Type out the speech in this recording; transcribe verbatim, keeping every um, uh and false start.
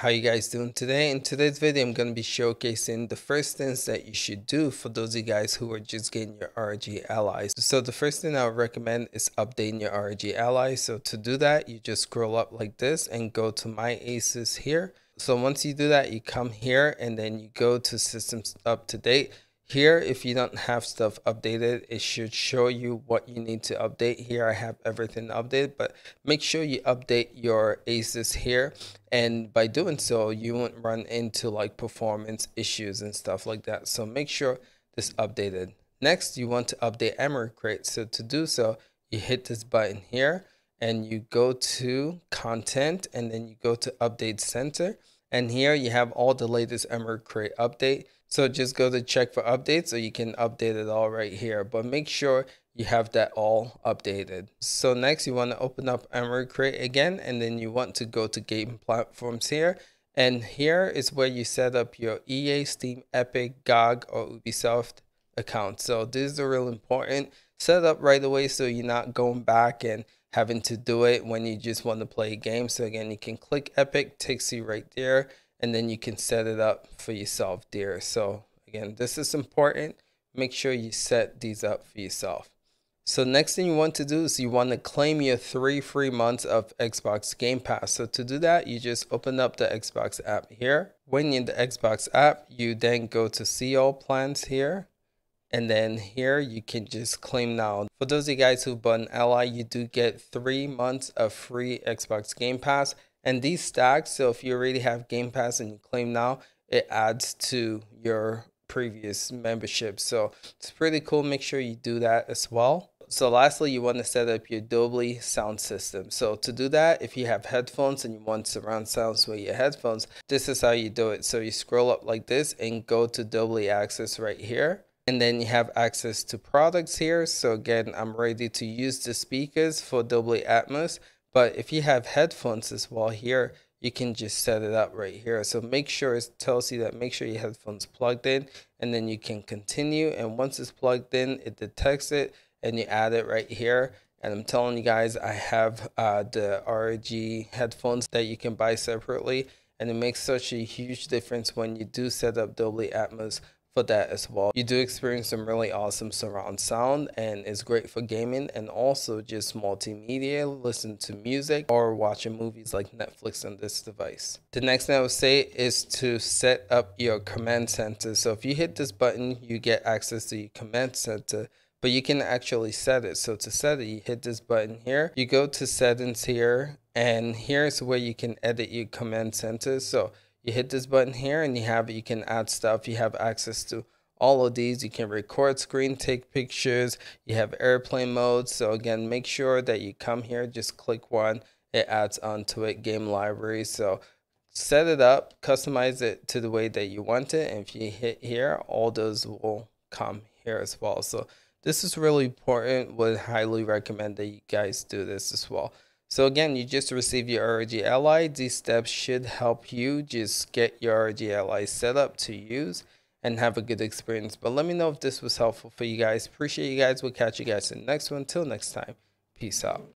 How you guys doing today? In today's video, I'm going to be showcasing the first things that you should do for those of you guys who are just getting your R O G Ally. So the first thing I would recommend is updating your R O G Ally. So to do that, you just scroll up like this and go to My Asus here. So once you do that, you come here and then you go to Systems Up to Date. Here, if you don't have stuff updated, it should show you what you need to update. Here, I have everything updated, but make sure you update your Asus here. And by doing so, you won't run into like performance issues and stuff like that. So make sure this is updated. Next, you want to update Armoury Crate. So to do so, you hit this button here and you go to Content and then you go to Update Center. And here you have all the latest Armoury Crate update. So just go to check for updates so you can update it all right here. But make sure you have that all updated. So next you want to open up Armoury Crate again. And then you want to go to Game Platforms here. And here is where you set up your E A, Steam, Epic, G O G, or Ubisoft account. So these are real important. Set up right away so you're not going back and having to do it when you just want to play a game. So again, you can click Epic, takes you right there, and then you can set it up for yourself there. So again, this is important. Make sure you set these up for yourself. So next thing you want to do is you want to claim your three free months of Xbox Game Pass. So to do that, you just open up the Xbox app here. When you're in the Xbox app, you then go to See All Plans here. And then here you can just claim now. For those of you guys who bought an Ally, you do get three months of free Xbox Game Pass. And these stack, so if you already have Game Pass and you claim now, it adds to your previous membership. So it's pretty cool. Make sure you do that as well. So lastly, you want to set up your Dolby sound system. So to do that, if you have headphones and you want surround sounds with your headphones, this is how you do it. So you scroll up like this and go to Dolby Access right here. And then you have access to products here. So again, I'm ready to use the speakers for Dolby Atmos. But if you have headphones as well here, you can just set it up right here. So make sure it tells you that make sure your headphones plugged in, and then you can continue. And once it's plugged in, it detects it and you add it right here. And I'm telling you guys, I have uh, the R O G headphones that you can buy separately. And it makes such a huge difference when you do set up Dolby Atmos for that as well. You do experience some really awesome surround sound, and it's great for gaming and also just multimedia, listen to music or watching movies like Netflix on this device. The next thing I would say is to set up your command center. So if you hit this button, you get access to your command center, but you can actually set it. So to set it, you hit this button here, you go to settings here, and here's where you can edit your command center. So you hit this button here and you have, you can add stuff. You have access to all of these. You can record screen, take pictures. You have airplane mode. So again, make sure that you come here, just click one. It adds onto it, game library. So set it up, customize it to the way that you want it. And if you hit here, all those will come here as well. So this is really important. Would highly recommend that you guys do this as well. So again, you just receive your R O G Ally. These steps should help you just get your R O G Ally set up to use and have a good experience. But let me know if this was helpful for you guys. Appreciate you guys. We'll catch you guys in the next one. Till next time, peace out.